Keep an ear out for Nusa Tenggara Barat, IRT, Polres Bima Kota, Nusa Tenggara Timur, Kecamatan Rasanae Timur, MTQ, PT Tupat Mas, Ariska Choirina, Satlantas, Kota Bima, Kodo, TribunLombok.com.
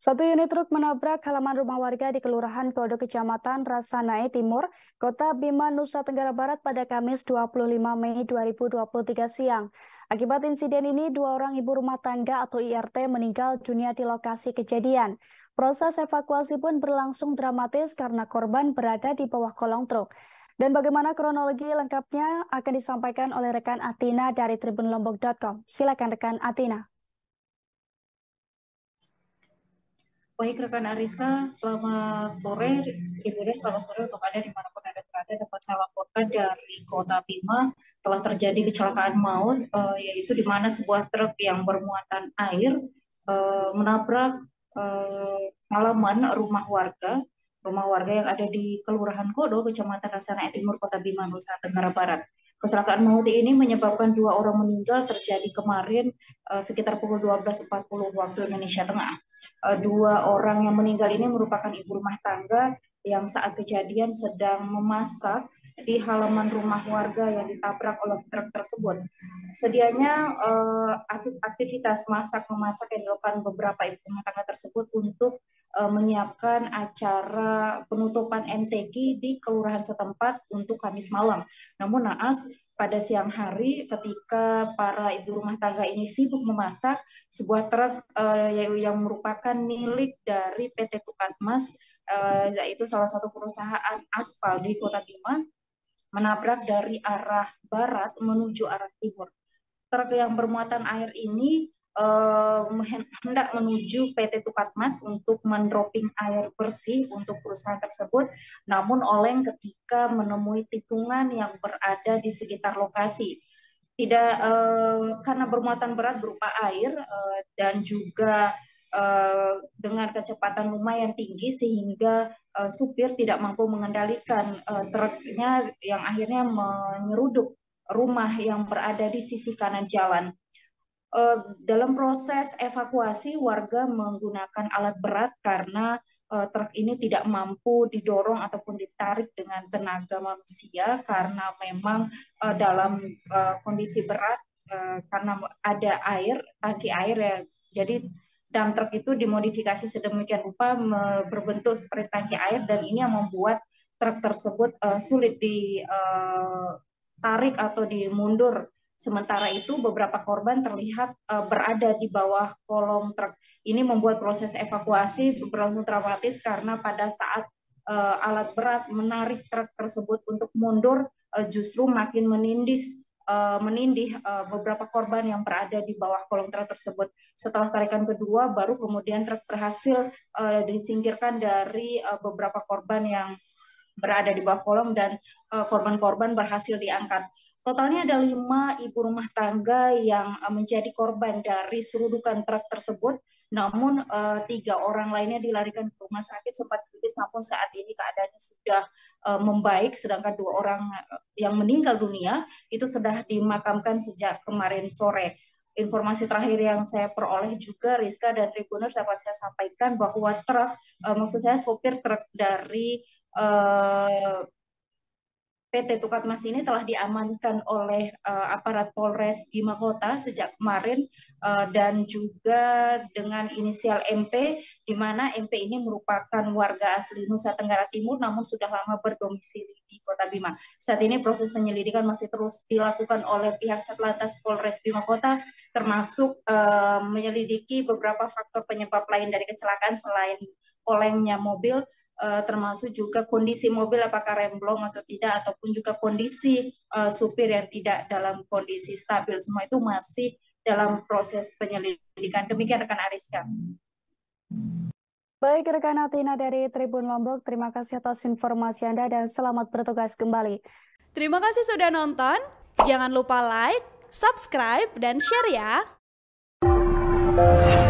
Satu unit truk menabrak halaman rumah warga di Kelurahan Kodo, Kecamatan Rasanae Timur, Kota Bima, Nusa Tenggara Barat pada Kamis 25 Mei 2023 siang. Akibat insiden ini, dua orang ibu rumah tangga atau IRT meninggal dunia di lokasi kejadian. Proses evakuasi pun berlangsung dramatis karena korban berada di bawah kolong truk. Dan bagaimana kronologi lengkapnya akan disampaikan oleh rekan Atina dari TribunLombok.com. Silakan rekan Atina. Baik rekan Ariska, selamat sore. Kemudian selamat sore untuk Anda dimanapun Anda berada. Dapat saya laporkan dari Kota Bima telah terjadi kecelakaan maut, yaitu di mana sebuah truk yang bermuatan air menabrak halaman rumah warga yang ada di Kelurahan Kodo, Kecamatan Rasanae Timur, Kota Bima, Nusa Tenggara Barat. Kecelakaan maut ini menyebabkan dua orang meninggal terjadi kemarin sekitar pukul 12.40 waktu Indonesia Tengah. Dua orang yang meninggal ini merupakan ibu rumah tangga yang saat kejadian sedang memasak di halaman rumah warga yang ditabrak oleh truk tersebut. Sedianya aktivitas masak-memasak yang dilakukan beberapa ibu rumah tangga tersebut untuk menyiapkan acara penutupan MTQ di kelurahan setempat untuk Kamis malam. Namun naas, pada siang hari ketika para ibu rumah tangga ini sibuk memasak, sebuah truk yang merupakan milik dari PT Tupat Mas, yaitu salah satu perusahaan aspal di Kota Bima, menabrak dari arah barat menuju arah timur. Truk yang bermuatan air ini hendak menuju PT Tupat Mas untuk mendropping air bersih untuk perusahaan tersebut, namun oleng ketika menemui tikungan yang berada di sekitar lokasi. Tidak karena bermuatan berat berupa air dan juga dengan kecepatan lumayan tinggi sehingga supir tidak mampu mengendalikan truknya yang akhirnya menyeruduk rumah yang berada di sisi kanan jalan. Dalam proses evakuasi, warga menggunakan alat berat karena truk ini tidak mampu didorong ataupun ditarik dengan tenaga manusia karena memang dalam kondisi berat karena ada air, tangki air ya. Jadi dam truk itu dimodifikasi sedemikian rupa berbentuk seperti tangki air dan ini yang membuat truk tersebut sulit ditarik atau dimundur. Sementara itu, beberapa korban terlihat berada di bawah kolong truk. Ini membuat proses evakuasi berlangsung dramatis karena pada saat alat berat menarik truk tersebut untuk mundur, justru makin menindih beberapa korban yang berada di bawah kolong truk tersebut. Setelah tarikan kedua, baru kemudian truk berhasil disingkirkan dari beberapa korban yang berada di bawah kolong dan korban-korban berhasil diangkat. Totalnya ada 5 ibu rumah tangga yang menjadi korban dari serudukan truk tersebut, namun 3 orang lainnya dilarikan ke rumah sakit sempat kritis, namun saat ini keadaannya sudah membaik, sedangkan 2 orang yang meninggal dunia itu sudah dimakamkan sejak kemarin sore. Informasi terakhir yang saya peroleh juga, Rizka dan Tribuners, dapat saya sampaikan bahwa truk, maksud saya sopir truk dari PT Tukat Mas ini telah diamankan oleh aparat Polres Bima Kota sejak kemarin dan juga dengan inisial MP, di mana MP ini merupakan warga asli Nusa Tenggara Timur namun sudah lama berdomisili di Kota Bima. Saat ini proses penyelidikan masih terus dilakukan oleh pihak Satlantas Polres Bima Kota, termasuk menyelidiki beberapa faktor penyebab lain dari kecelakaan selain olengnya mobil, termasuk juga kondisi mobil apakah remblong atau tidak, ataupun juga kondisi supir yang tidak dalam kondisi stabil. Semua itu masih dalam proses penyelidikan. Demikian rekan Ariska. Baik rekan Atina dari Tribun Lombok, terima kasih atas informasi Anda dan selamat bertugas kembali. Terima kasih sudah nonton, jangan lupa like, subscribe, dan share ya.